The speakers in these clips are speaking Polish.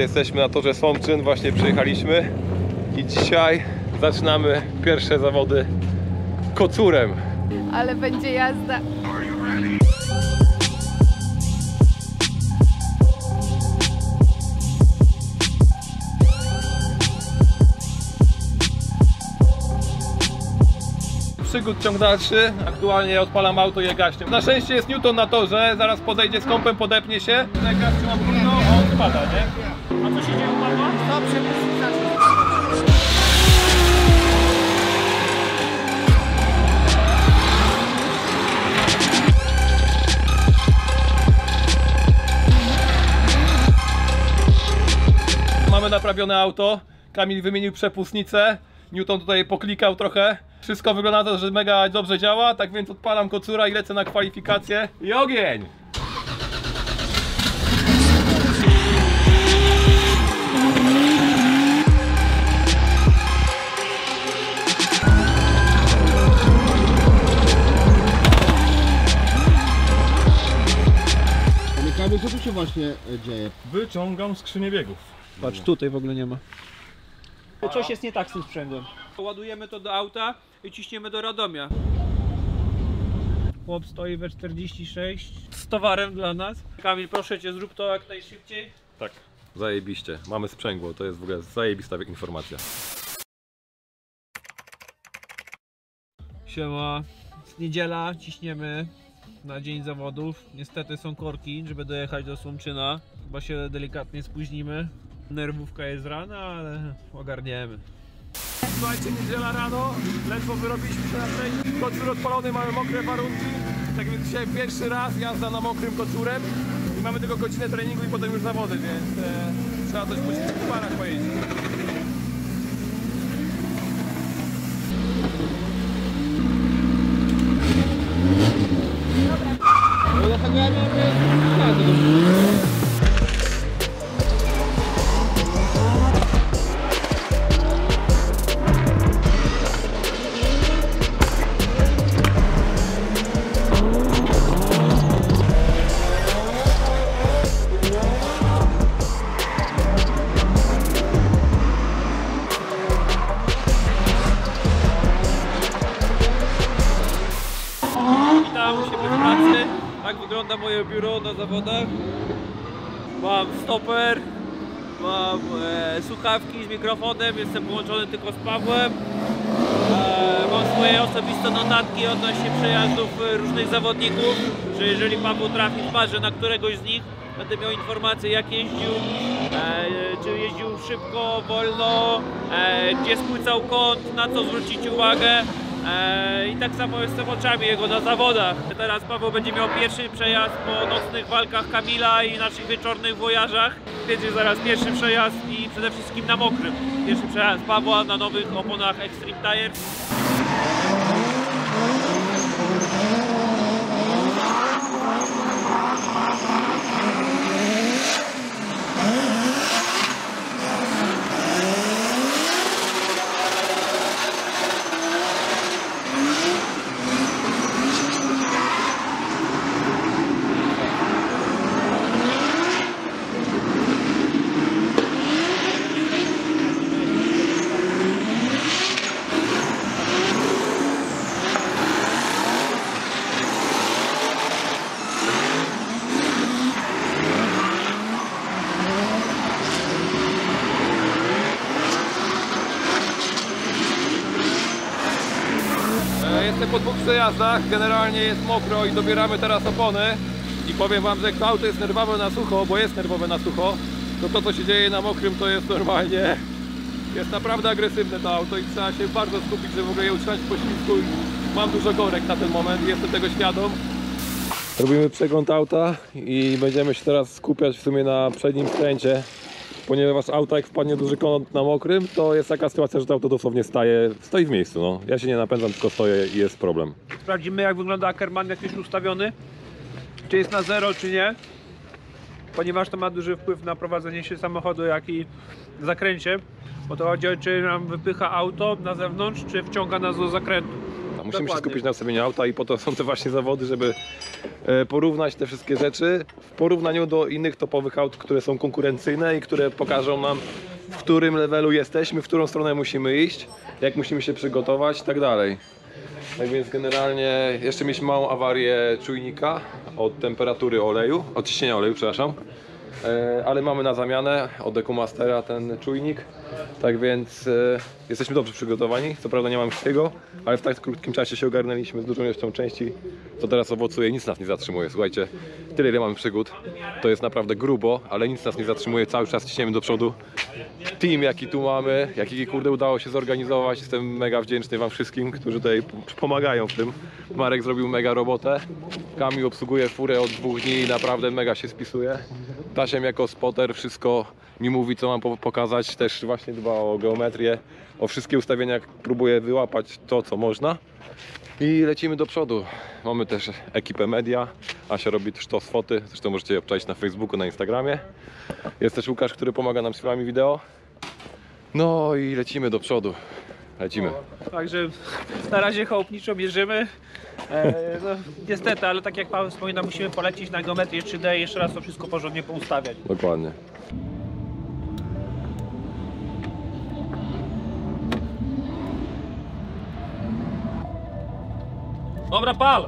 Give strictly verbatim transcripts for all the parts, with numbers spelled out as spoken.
Jesteśmy na torze Słomczyn, właśnie przyjechaliśmy i dzisiaj zaczynamy pierwsze zawody kocurem. Ale będzie jazda. Przygód ciąg dalszy, aktualnie odpalam auto i je gaśnie. Na szczęście jest Newton na torze, zaraz podejdzie z kąpem, podepnie się. Gaz trzyma brudno, a on spada, nie? A co się dzieje u pana? Dobrze, musi zacząć. Mamy naprawione auto, Kamil wymienił przepustnicę, Newton tutaj poklikał trochę. Wszystko wygląda na to, że mega dobrze działa, tak więc odpalam kocura i lecę na kwalifikacje i ogień! Panie, co tu się właśnie dzieje? Wyciągam skrzynię biegów. Patrz, tutaj w ogóle nie ma. Coś jest nie tak z tym sprzęgłem. Ładujemy to do auta i ciśniemy do Radomia. Chłop stoi we czterdzieści sześć z towarem dla nas. Kamil, proszę cię, zrób to jak najszybciej. Tak, zajebiście. Mamy sprzęgło, to jest w ogóle zajebista informacja. Siema, jest niedziela, ciśniemy na dzień zawodów. Niestety są korki, żeby dojechać do Słomczyna. Chyba się delikatnie spóźnimy. Nerwówka jest rana, ale ogarniemy. Słuchajcie, niedziela rano, ledwo wyrobiliśmy się na trening. Kocur odpalony, mamy mokre warunki. Tak więc dzisiaj pierwszy raz jazda na mokrym kocurem. I mamy tylko godzinę treningu i potem już zawody, więc e, trzeba coś po tych parach pojeździć. Wygląda moje biuro na zawodach. Mam stoper, mam e, słuchawki z mikrofonem, jestem połączony tylko z Pawłem. E, mam swoje osobiste notatki odnośnie przejazdów różnych zawodników, że jeżeli Paweł trafi w parze na któregoś z nich, będę miał informację, jak jeździł, e, czy jeździł szybko, wolno, e, gdzie spłycał kąt, na co zwrócić uwagę. I tak samo jest z tym oczami jego na zawodach. Teraz Paweł będzie miał pierwszy przejazd po nocnych walkach Kamila i naszych wieczornych wojażach. Będzie zaraz pierwszy przejazd i przede wszystkim na mokrym. Pierwszy przejazd Pawła na nowych oponach Extreme Tires. Jestem po dwóch przejazdach, generalnie jest mokro i dobieramy teraz opony. I powiem wam, że jak to auto jest nerwowe na sucho, bo jest nerwowe na sucho, to to co się dzieje na mokrym to jest normalnie, jest naprawdę agresywne to auto i trzeba się bardzo skupić, żeby w ogóle je utrzymać w poślizgu. Mam dużo korek na ten moment i jestem tego świadom. Robimy przegląd auta i będziemy się teraz skupiać w sumie na przednim skręcie. Ponieważ auto jak wpadnie duży kąt na mokrym, to jest taka sytuacja, że to auto dosłownie staje, stoi w miejscu. No. Ja się nie napędzam, tylko stoję i jest problem. Sprawdzimy, jak wygląda Ackerman, jak jest ustawiony, czy jest na zero, czy nie. Ponieważ to ma duży wpływ na prowadzenie się samochodu, jak i zakręcie. Bo to chodzi o to, czy nam wypycha auto na zewnątrz, czy wciąga nas do zakrętu. Musimy Dokładnie. się skupić na ustawieniu auta i po to są te właśnie zawody, żeby porównać te wszystkie rzeczy w porównaniu do innych topowych aut, które są konkurencyjne i które pokażą nam, w którym levelu jesteśmy, w którą stronę musimy iść, jak musimy się przygotować i tak dalej. Tak więc generalnie jeszcze mieliśmy małą awarię czujnika od temperatury oleju, od ciśnienia oleju, przepraszam. Ale mamy na zamianę od Ekumastera ten czujnik, tak więc jesteśmy dobrze przygotowani. Co prawda nie mam wszystkiego, ale w tak krótkim czasie się ogarnęliśmy z dużą ilością części, co teraz owocuje. Nic nas nie zatrzymuje, słuchajcie, tyle ile mamy przygód, to jest naprawdę grubo, ale nic nas nie zatrzymuje, cały czas ciśniemy do przodu. Team jaki tu mamy, jaki kurde udało się zorganizować, jestem mega wdzięczny wam wszystkim, którzy tutaj pomagają w tym. Marek zrobił mega robotę, Kamil obsługuje furę od dwóch dni i naprawdę mega się spisuje. Tasiem jako spotter wszystko mi mówi, co mam pokazać, też właśnie dba o geometrię, o wszystkie ustawienia, próbuję wyłapać to, co można. I lecimy do przodu. Mamy też ekipę media, Asia robi też to z foty, zresztą możecie je obczaić na Facebooku, na Instagramie. Jest też Łukasz, który pomaga nam z filmami wideo. No i lecimy do przodu. Lecimy. O, także na razie chałupniczo bierzemy. E, no, niestety, ale tak jak Paweł wspomina, musimy polecieć na geometrię trzy D i jeszcze raz to wszystko porządnie poustawiać. Dokładnie. Dobra, pal!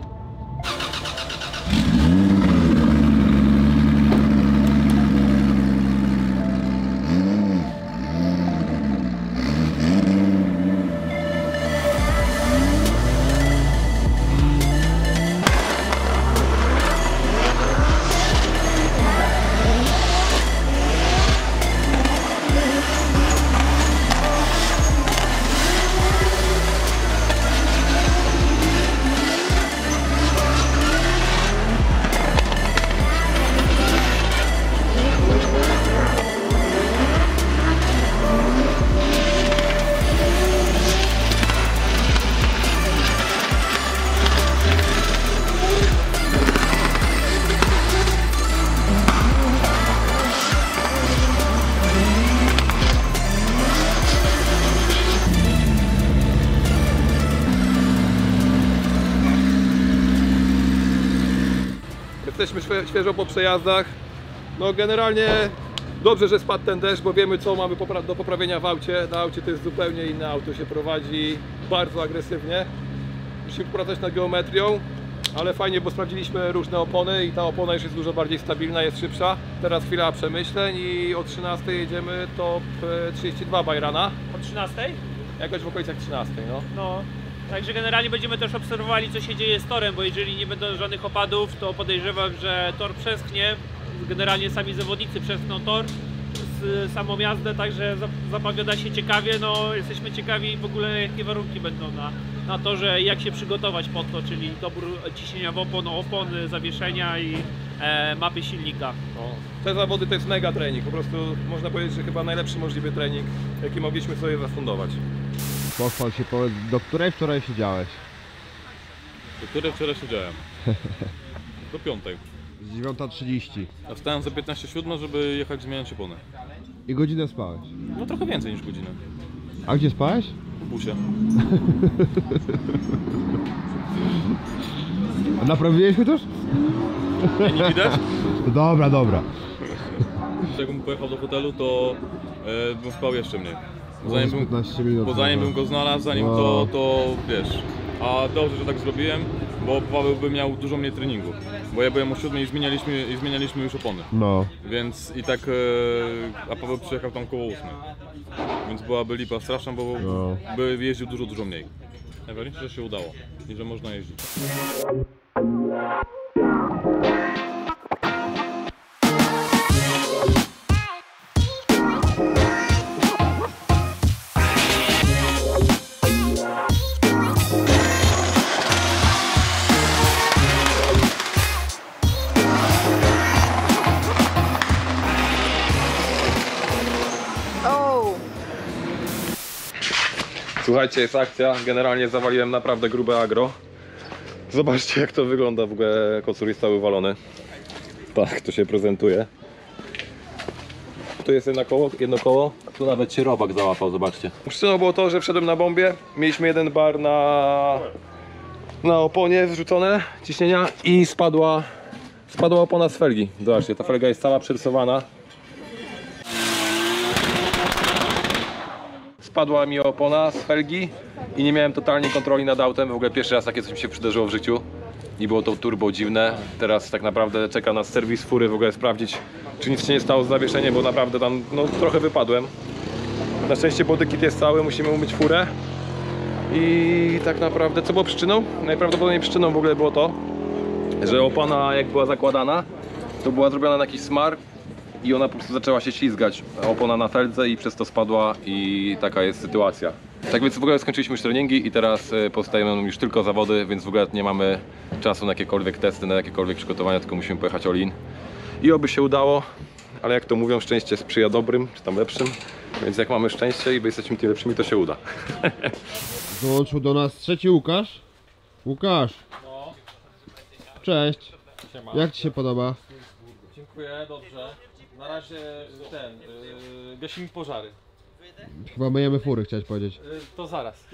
Jesteśmy świeżo po przejazdach. No generalnie dobrze, że spadł ten deszcz, bo wiemy, co mamy do poprawienia w aucie. Na aucie to jest zupełnie inne auto, się prowadzi bardzo agresywnie. Musimy popracować nad geometrią, ale fajnie, bo sprawdziliśmy różne opony i ta opona już jest dużo bardziej stabilna, jest szybsza. Teraz chwila przemyśleń i o trzynastej jedziemy top trzydzieści dwa Bajrana. O trzynastej? Jakoś w okolicach trzynastej, no. no. Także generalnie będziemy też obserwowali, co się dzieje z torem, bo jeżeli nie będą żadnych opadów, to podejrzewam, że tor przeschnie. Generalnie sami zawodnicy przeschną tor, samą jazdę, także zapowiada się ciekawie. No, jesteśmy ciekawi w ogóle, jakie warunki będą na, na torze i jak się przygotować pod to, czyli dobór ciśnienia w opon, opon, zawieszenia i e, mapy silnika. No, te zawody to jest mega trening, po prostu można powiedzieć, że chyba najlepszy możliwy trening, jaki mogliśmy sobie zafundować. Pochwal się, powiedz, do której wczoraj siedziałeś? Do której wczoraj siedziałem? Do piątej. dziewiąta trzydzieści. A wstałem za piętnaście siedem, żeby jechać zmieniać opony. I godzinę spałeś? No trochę więcej niż godzinę. A gdzie spałeś? W busie. A naprawiłeś chociaż? Nie, nie widać? Dobra, dobra. Jakbym pojechał do hotelu, to yy, bym spał jeszcze mniej. Zanim bym, bo zanim bym go znalazł, zanim no. to, to wiesz, a dobrze, że tak zrobiłem, bo Paweł by miał dużo mniej treningu, bo ja byłem o siódmej i zmienialiśmy, i zmienialiśmy już opony, no. Więc i tak, a Paweł przyjechał tam koło ósmej, więc byłaby lipa straszna, bo no. by jeździł dużo, dużo mniej. Najważniejsze, że się udało i że można jeździć. Słuchajcie, jest akcja. Generalnie zawaliłem naprawdę grube agro. Zobaczcie, jak to wygląda. W ogóle kocur jest cały walony. Tak to się prezentuje. Tu jest jedno koło, jedno koło. Tu nawet się robak załapał, zobaczcie. Przyczyną było to, że wszedłem na bombie. Mieliśmy jeden bar na na oponie wrzucone ciśnienia i spadła, spadła opona z felgi. Zobaczcie, ta felga jest cała przerysowana. Spadła mi opona z felgi i nie miałem totalnie kontroli nad autem. W ogóle pierwszy raz takie coś mi się przydarzyło w życiu. I było to turbo dziwne. Teraz tak naprawdę czeka nas serwis fury, w ogóle sprawdzić, czy nic się nie stało z zawieszeniem, bo naprawdę tam no, trochę wypadłem. Na szczęście bodykit jest cały, musimy umyć furę. I tak naprawdę, co było przyczyną? Najprawdopodobniej przyczyną w ogóle było to, że opona jak była zakładana, to była zrobiona na jakiś smar i ona po prostu zaczęła się ślizgać. Opona na feldze i przez to spadła i taka jest sytuacja. Tak więc w ogóle skończyliśmy już treningi i teraz pozostajemy nam już tylko zawody, więc w ogóle nie mamy czasu na jakiekolwiek testy, na jakiekolwiek przygotowania, tylko musimy pojechać all-in. I oby się udało, ale jak to mówią, szczęście sprzyja dobrym, czy tam lepszym, więc jak mamy szczęście i jesteśmy tymi lepszymi, to się uda. Dołączył do nas trzeci Łukasz. Łukasz. No. Cześć. Siema. Jak ci się podoba? Dziękuję, dobrze. Na razie ten, yy, gasimy pożary. Chyba myjemy fury, chciałeś powiedzieć. Yy, to zaraz.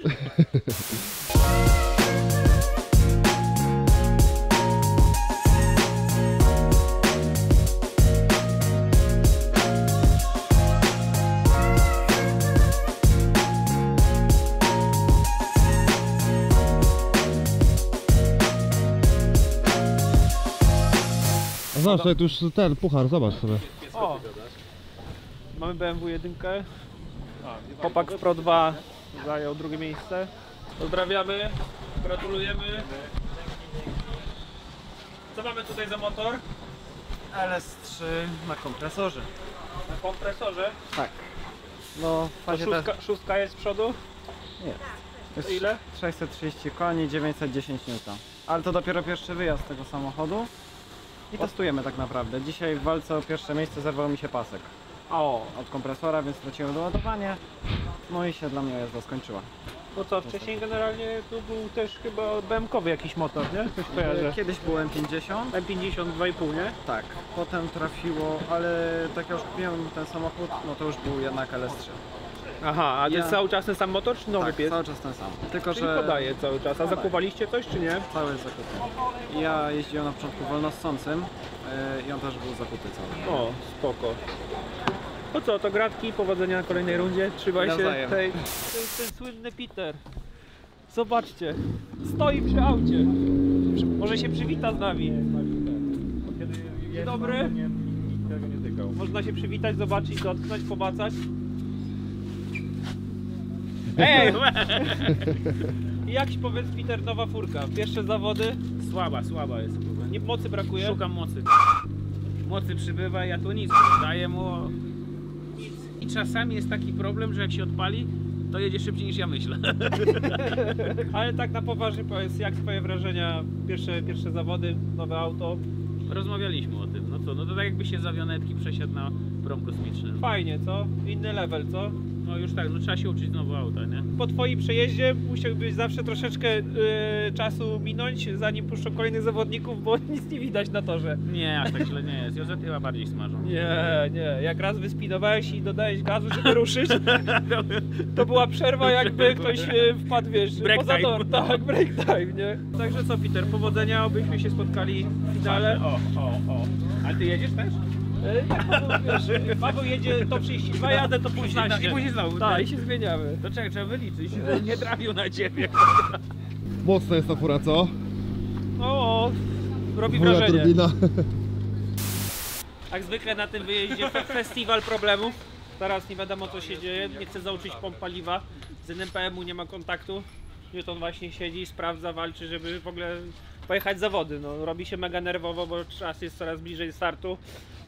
A zobacz, to już ten puchar, zobacz sobie. O. Mamy B M W jeden. Chłopak w Pro dwa zajął drugie miejsce. Pozdrawiamy, gratulujemy. Co mamy tutaj za motor? L S trzy na kompresorze. Na kompresorze? Tak. No, fazie szóstka, ta... szóstka jest z przodu? Nie. Jest ile? sześćset trzydzieści koni, dziewięćset dziesięć niutronmetrów. Ale to dopiero pierwszy wyjazd tego samochodu. I testujemy tak naprawdę. Dzisiaj w walce o pierwsze miejsce zerwał mi się pasek. O, od kompresora, więc straciłem doładowanie. No i się dla mnie jazda skończyła. No co, wcześniej generalnie tu był też chyba B M kowy jakiś motor, nie? Coś kojarzę. Kiedyś był M pięćdziesiąt. M pięćdziesiąt dwa i pół, nie? Tak. Potem trafiło, ale tak jak już kupiłem ten samochód, no to już był jednak L S trzy. Aha, a to jest ja... cały czas ten sam motor, czy nowy tak, pies? Cały czas ten sam. Tylko czyli że podaje cały czas. A zakupaliście coś, czy nie? Cały jest zakupy. Ja jeździłem na początku wolnossącym yy, i on też był zakupy cały. O, spoko. No co, to gratki, powodzenia na kolejnej rundzie, trzymaj się tej... To jest ten słynny Peter. Zobaczcie, stoi przy aucie. Może się przywita z nami. Dzień dobry. Można się przywitać, zobaczyć, dotknąć, pomacać. Ej! I jak się powiedz, Peter, nowa furka? Pierwsze zawody? Słaba, słaba jest. Nie, mocy brakuje? Szukam mocy. Mocy przybywa, ja tu nic daję mu. I czasami jest taki problem, że jak się odpali, to jedzie szybciej niż ja myślę. Ale tak na poważnie powiedz, jak twoje wrażenia, pierwsze, pierwsze zawody, nowe auto? Rozmawialiśmy o tym, no co, no to tak jakby się z awionetki przesiadł na prom kosmiczny. Fajnie, co? Inny level, co? No już tak, no trzeba się uczyć znowu auta, nie? Po twoim przejeździe musiałbyś zawsze troszeczkę yy, czasu minąć, zanim puszczą kolejnych zawodników, bo nic nie widać na torze. Nie, aż tak źle nie jest. Jozety chyba bardziej smażą. Nie, nie. Jak raz wyspinowałeś i dodałeś gazu, żeby ruszyć, to była przerwa, jakby ktoś wpadł, wiesz, poza tor. Tak, break time, nie? Także co, Peter, powodzenia, abyśmy się spotkali w finale. O, o, o. A ty jedziesz też? Tak, Paweł, wiesz, Paweł jedzie to trzydzieści dwa, jadę to piętnaście. I później znowu. Tak, i się zmieniamy. To czekaj, trzeba wyliczyć, nie trafił na ciebie. Mocna jest ta fura, co? O, robi fura wrażenie. Turbina. Jak zwykle na tym wyjeździe festiwal problemów. Teraz nie wiadomo co się dzieje, nie chcę załączyć pomp paliwa. Z N P M u nie ma kontaktu. Newton właśnie siedzi, sprawdza, walczy, żeby w ogóle pojechać zawody. No, robi się mega nerwowo, bo czas jest coraz bliżej startu.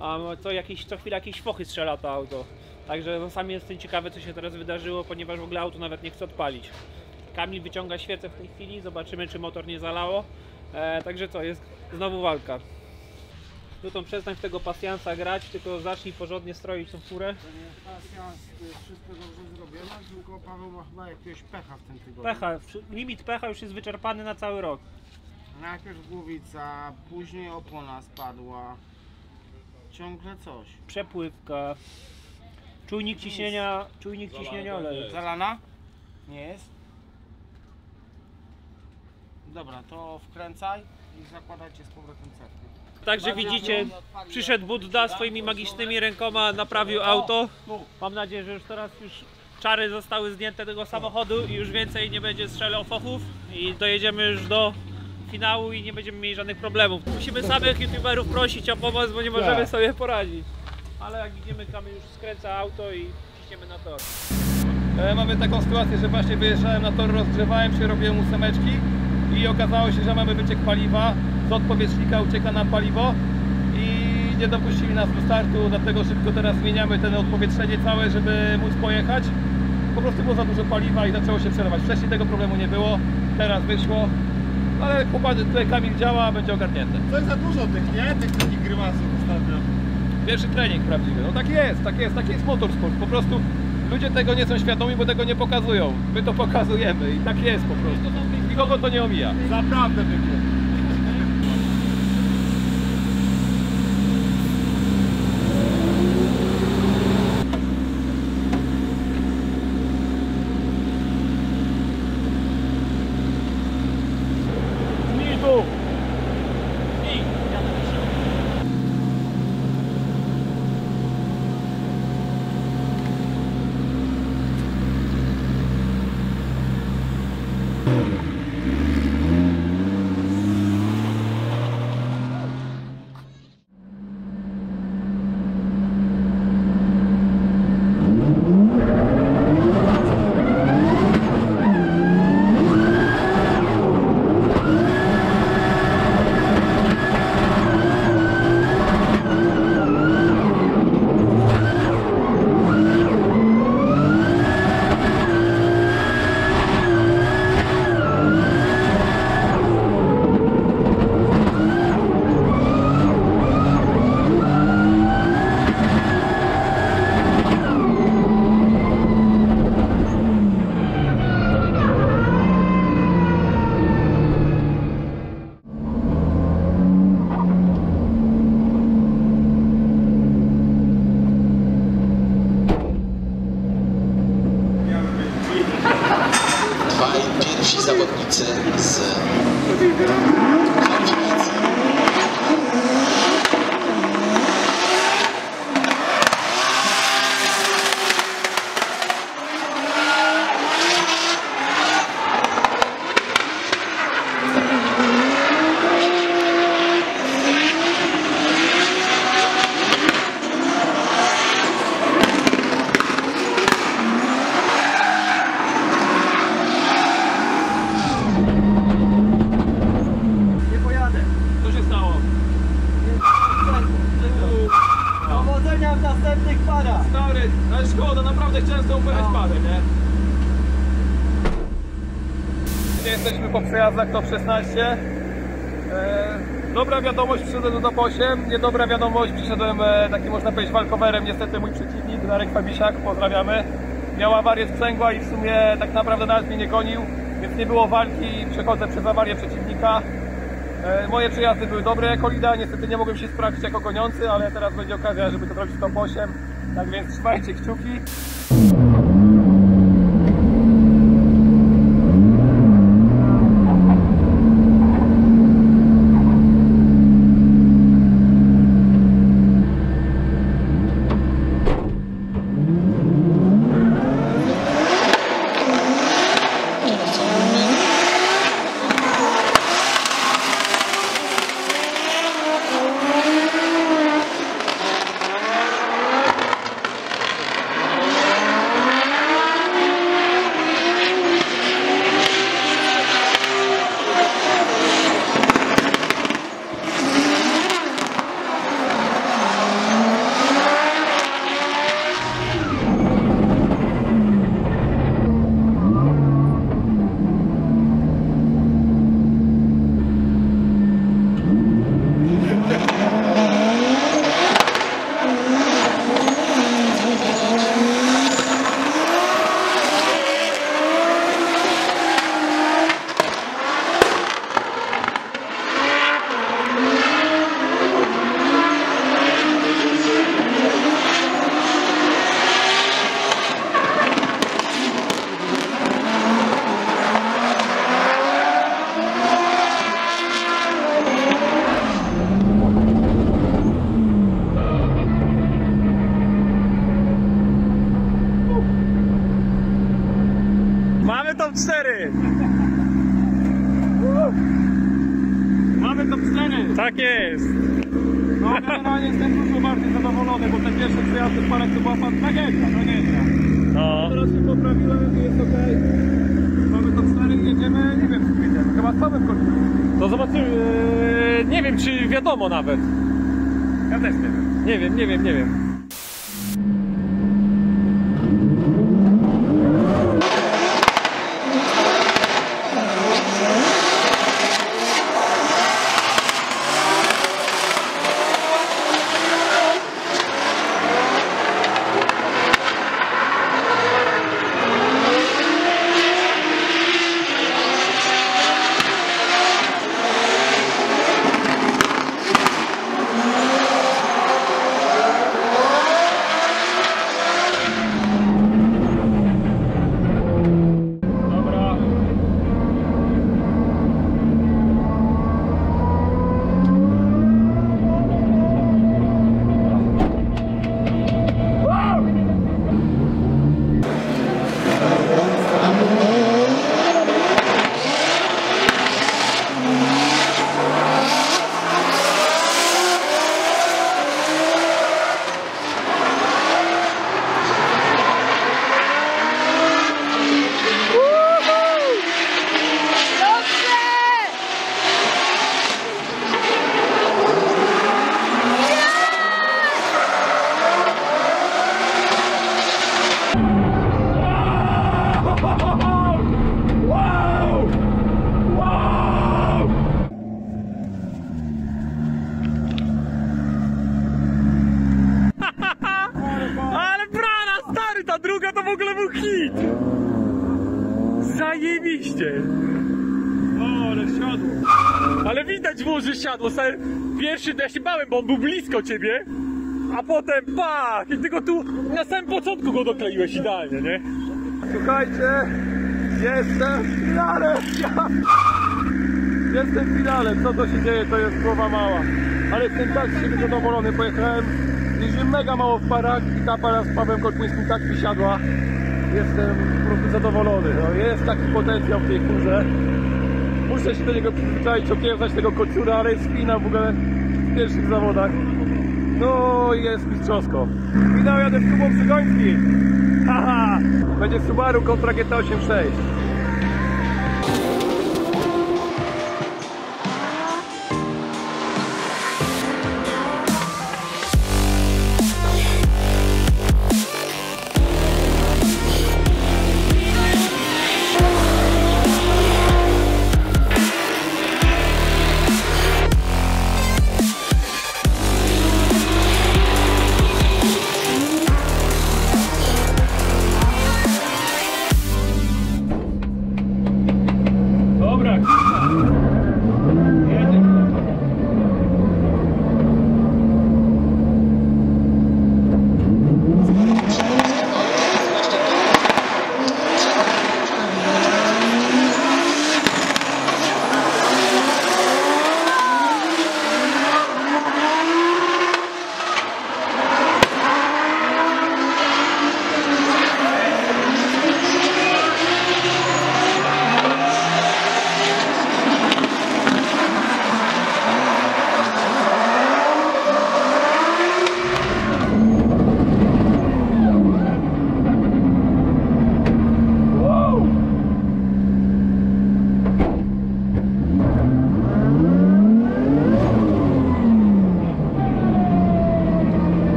A co, jakieś, co chwilę jakieś fochy strzela to auto. Także no, sami jestem ciekawy, co się teraz wydarzyło, ponieważ w ogóle auto nawet nie chce odpalić. Kamil wyciąga świecę w tej chwili, zobaczymy, czy motor nie zalało. E, także co, jest znowu walka. Newton, przestań w tego pasjansa grać, tylko zacznij porządnie stroić tą furę. To nie jest pasjans, to jest wszystko dobrze zrobione, tylko Paweł ma chyba jakiegoś pecha w tym tygodniu. Pecha, limit pecha już jest wyczerpany na cały rok. Najpierw głowica, później opona spadła. Ciągle coś. Przepływka. Czujnik ciśnienia, czujnik ciśnienia oleju. Zalana? Nie jest. Dobra, to wkręcaj i zakładajcie z powrotem cerkę. Także widzicie, przyszedł Budda swoimi magicznymi rękoma, naprawił auto. Mam nadzieję, że już teraz już czary zostały zdjęte tego samochodu i już więcej nie będzie strzelał fochów i dojedziemy już do finału i nie będziemy mieli żadnych problemów. Musimy samych youtuberów prosić o pomoc, bo nie możemy sobie poradzić. Ale jak widzimy, tam już skręca auto i ciśniemy na tor. E, mamy taką sytuację, że właśnie wyjeżdżałem na tor, rozgrzewałem się, robiłem ósemeczki i okazało się, że mamy wyciek paliwa. Z odpowietrznika ucieka nam paliwo i nie dopuścili nas do startu, dlatego szybko teraz zmieniamy ten odpowietrzenie całe, żeby móc pojechać. Po prostu było za dużo paliwa i zaczęło się przerwać. Wcześniej tego problemu nie było, teraz wyszło. Ale chłopaki, tutaj Kamil działa, będzie ogarnięte. To jest za dużo tych, nie? Tych takich grymasów ostatnio. Pierwszy trening prawdziwy. No tak jest, tak jest, taki jest motorsport. Po prostu ludzie tego nie są świadomi, bo tego nie pokazują. My to pokazujemy i tak jest po prostu. Nikogo to nie omija. Naprawdę wygląda. Przejazdach to szesnaście. Dobra wiadomość, przyszedłem do top osiem. Niedobra wiadomość, przyszedłem takim, można powiedzieć, walkowerem. Niestety mój przeciwnik, Darek Fabisiak, pozdrawiamy, miał awarię sprzęgła i w sumie tak naprawdę nawet mnie nie gonił, więc nie było walki i przechodzę przez awarię przeciwnika. Moje przejazdy były dobre, kolida, niestety nie mogłem się sprawdzić jako goniący, ale teraz będzie okazja, żeby to zrobić w top osiem. Tak więc trzymajcie kciuki. Tak jest. No generalnie jestem dużo bardziej zadowolony, bo ten pierwszy przejazd w parę to była pan tragedia, no nie wiem. No. Teraz się poprawiłem i jest ok. Mamy to cztery, jedziemy, nie wiem, czy widzę. Chyba z Pawłem Korkulińskim. To zobaczymy, eee, nie wiem, czy wiadomo nawet. Ja też nie wiem. Nie wiem, nie wiem, nie wiem. Zajebiście! O, ale siadło! Ale widać było, że siadło. Pierwszy, ja się bałem, bo on był blisko ciebie, a potem pach! I tylko tu na samym początku go dokleiłeś idealnie, nie? Słuchajcie, jestem w finale! Ja... Jestem w finale, co to się dzieje, to jest głowa mała. Ale jestem tak z siebie zadowolony, pojechałem, jeździłem mega mało w parach i ta para z Pawłem Korkulińskim tak wysiadła. Jestem po prostu zadowolony, no, jest taki potencjał w tej kurze. Muszę się do niego przyzwyczaić, okiełzać tego kociura, ale jest spina w ogóle w pierwszych zawodach. No jest mistrzowsko. Finał jadę z Jakubem Przygońskim. Haha! Będzie Subaru kontra G T osiemdziesiąt sześć.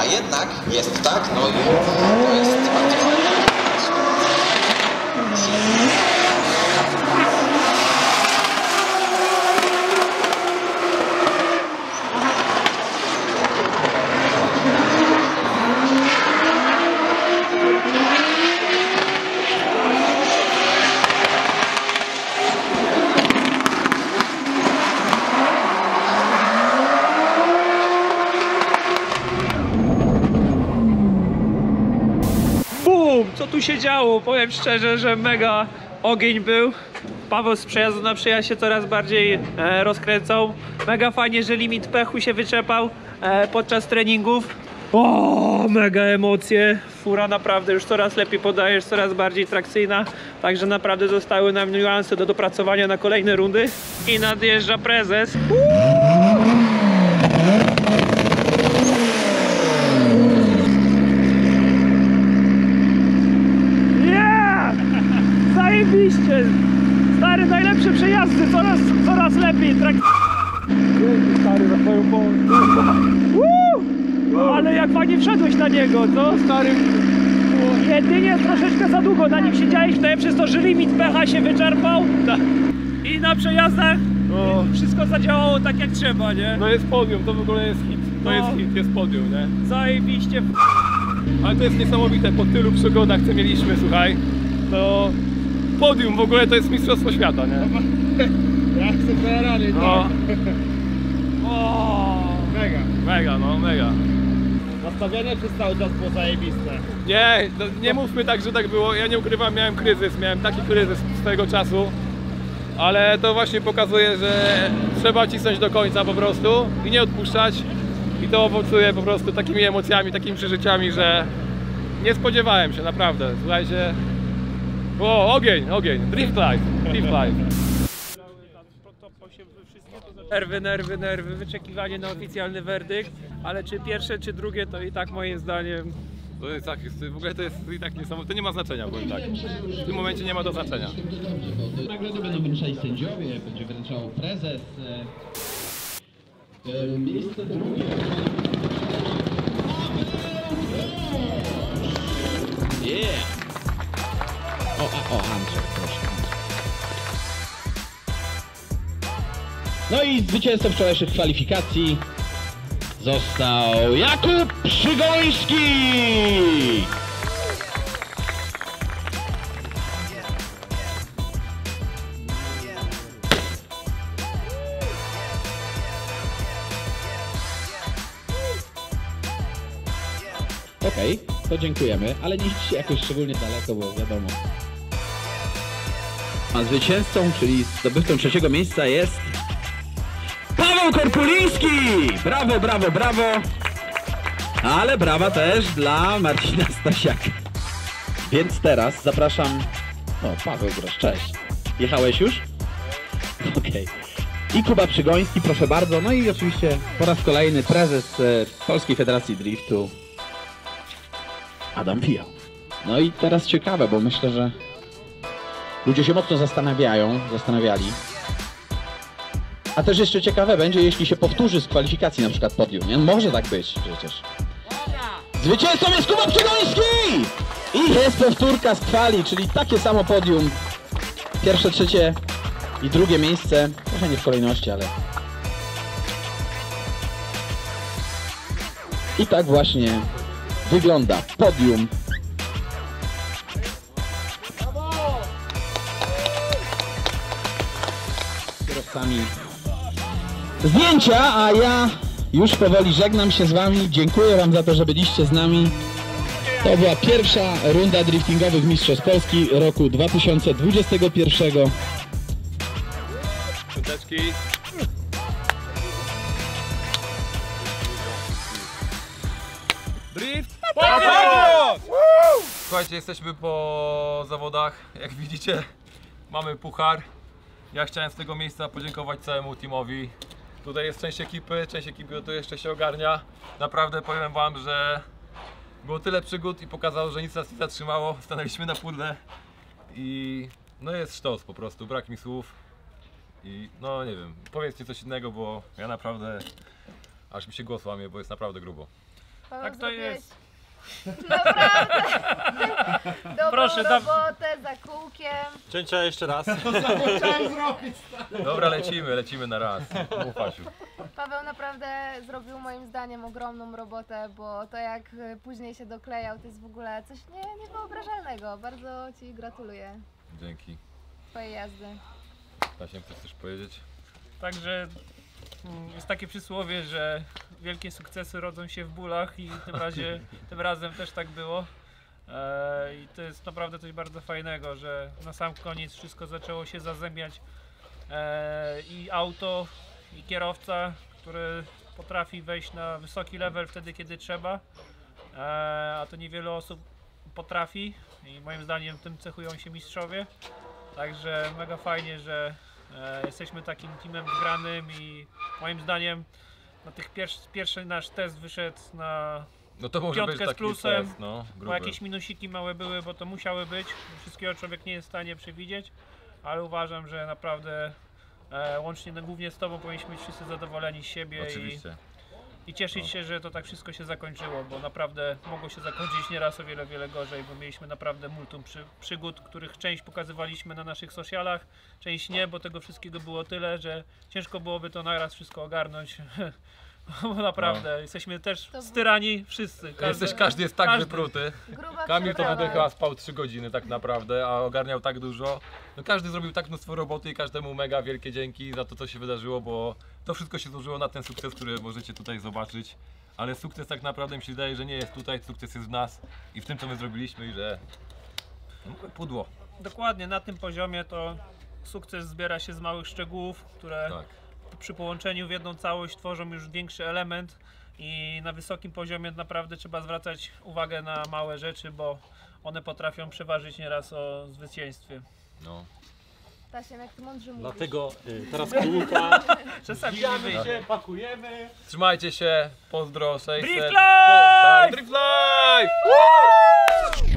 A jednak jest tak, no i to jest bardzo fajne. się działo, powiem szczerze, że mega ogień był. Paweł z przejazdu na przejazd się coraz bardziej e, rozkręcał. Mega fajnie, że limit pechu się wyczerpał e, podczas treningów. O, mega emocje. Fura naprawdę już coraz lepiej podajesz, coraz bardziej trakcyjna. Także naprawdę zostały nam niuanse do dopracowania na kolejne rundy. I nadjeżdża prezes. Stary, najlepsze przejazdy, coraz, coraz lepiej. Trak... Kurde, stary, za twoją pomoc. Ale jak fajnie wszedłeś na niego, co? Stary, jedynie troszeczkę za długo na nim siedziałeś, to ja przez to, że limit pecha się wyczerpał. Ta. I na przejazdach o. wszystko zadziałało tak jak trzeba, nie? No jest podium, to w ogóle jest hit. To no. jest hit, jest podium, nie? Zajebiście. Ale to jest niesamowite, po tylu przygodach, co mieliśmy, słuchaj, to... Podium w ogóle to jest mistrzostwo świata, nie? Jak super rany, no. O, mega. Mega, no, mega. Nastawienie przez cały czas było zajebiste. Nie, no, nie mówmy tak, że tak było. Ja nie ukrywam, miałem kryzys, miałem taki kryzys z tego czasu. Ale to właśnie pokazuje, że trzeba cisnąć do końca po prostu i nie odpuszczać. I to owocuje po prostu takimi emocjami, takimi przeżyciami, że nie spodziewałem się, naprawdę. Słuchajcie. O, ogień, ogień, drift life, drift life. Nerwy, nerwy, nerwy, wyczekiwanie na oficjalny werdykt, ale czy pierwsze, czy drugie, to i tak moim zdaniem... To jest tak, w ogóle to jest i tak niesamowite, to nie ma znaczenia, powiem tak. W tym momencie nie ma do znaczenia. Nagrody będą wręczali sędziowie, będzie wręczał prezes. Miejsce drugie. Yeah! O, o, Andrzej, proszę. No i zwycięzcą wczorajszych kwalifikacji został Jakub Przygoński! Okej, okay, to dziękujemy, ale nie idźcie jakoś szczególnie daleko, bo wiadomo. A zwycięzcą, czyli zdobywcą trzeciego miejsca jest Paweł Korkuliński! Brawo, brawo, brawo! Ale brawa też dla Marcina Stasiaka. Więc teraz zapraszam... O, Paweł Grosz, cześć. Jechałeś już? Okej. Okay. I Kuba Przygoński, proszę bardzo. No i oczywiście po raz kolejny prezes Polskiej Federacji Driftu, Adam Fijał. No i teraz ciekawe, bo myślę, że ludzie się mocno zastanawiają, zastanawiali. A też jeszcze ciekawe będzie, jeśli się powtórzy z kwalifikacji na przykład podium, nie? Może tak być przecież. Zwycięzcą jest Kuba Przygoński! I jest powtórka z kwali, czyli takie samo podium. Pierwsze, trzecie i drugie miejsce. Trochę nie w kolejności, ale... I tak właśnie wygląda podium. Zdjęcia, a ja już powoli żegnam się z wami. Dziękuję wam za to, że byliście z nami. To była pierwsza runda driftingowych Mistrzostw Polski roku dwa tysiące dwudziestego pierwszego. Szuteczki. Drift! Słuchajcie, jesteśmy po zawodach. Jak widzicie, mamy puchar. Ja chciałem z tego miejsca podziękować całemu teamowi. Tutaj jest część ekipy, część ekipy tu jeszcze się ogarnia. Naprawdę powiem wam, że było tyle przygód i pokazało, że nic nas nie zatrzymało. Stanęliśmy na pudle i no jest sztos po prostu, brak mi słów. I no nie wiem, powiedzcie coś innego, bo ja naprawdę aż mi się głos łamie, bo jest naprawdę grubo. Paweł, tak to jest. Naprawdę! Dobrą Proszę, robotę da... za kółkiem. Cięcia jeszcze raz. Dobra, lecimy, lecimy na raz. Ufasiu. Paweł naprawdę zrobił moim zdaniem ogromną robotę, bo to jak później się doklejał, to jest w ogóle coś nie, niewyobrażalnego. Bardzo ci gratuluję. Dzięki. Twojej jazdy. Staśiem, co chcesz powiedzieć? Także jest takie przysłowie, że wielkie sukcesy rodzą się w bólach i tym, razie, tym razem też tak było. I to jest naprawdę coś bardzo fajnego, że na sam koniec wszystko zaczęło się zazębiać i auto, i kierowca, który potrafi wejść na wysoki level wtedy, kiedy trzeba, a to niewiele osób potrafi i moim zdaniem tym cechują się mistrzowie. Także mega fajnie, że jesteśmy takim teamem zgranym i moim zdaniem na tych pierwszy, pierwszy nasz test wyszedł na no to może piątkę być taki z plusem, test, no, bo jakieś minusiki małe były, bo to musiały być, wszystkiego człowiek nie jest w stanie przewidzieć, ale uważam, że naprawdę e, łącznie no, głównie z Tobą powinniśmy być wszyscy zadowoleni z siebie i, i cieszyć no. się, że to tak wszystko się zakończyło, bo naprawdę mogło się zakończyć nieraz o wiele, wiele gorzej, bo mieliśmy naprawdę multum przy, przygód, których część pokazywaliśmy na naszych socialach, część nie, bo tego wszystkiego było tyle, że ciężko byłoby to naraz wszystko ogarnąć. Bo naprawdę, no. jesteśmy też styrani wszyscy. Każdy, Jesteś, każdy jest tak każdy. wypruty. Gruba Kamil to wtedy chyba spał trzy godziny tak naprawdę, a ogarniał tak dużo. No każdy zrobił tak mnóstwo roboty i każdemu mega wielkie dzięki za to, co się wydarzyło, bo to wszystko się złożyło na ten sukces, który możecie tutaj zobaczyć. Ale sukces tak naprawdę mi się wydaje, że nie jest tutaj, sukces jest w nas i w tym, co my zrobiliśmy i że no, pudło. Dokładnie, na tym poziomie to sukces zbiera się z małych szczegółów, które... Tak. Przy połączeniu w jedną całość tworzą już większy element i na wysokim poziomie naprawdę trzeba zwracać uwagę na małe rzeczy, bo one potrafią przeważyć nieraz o zwycięstwie. No. Stasiak, ty mądrze mówisz. Dlatego y, teraz klinika. Czasami zbijamy się, pakujemy. Trzymajcie się, pozdro, sejse. Drift Life! Drift Life!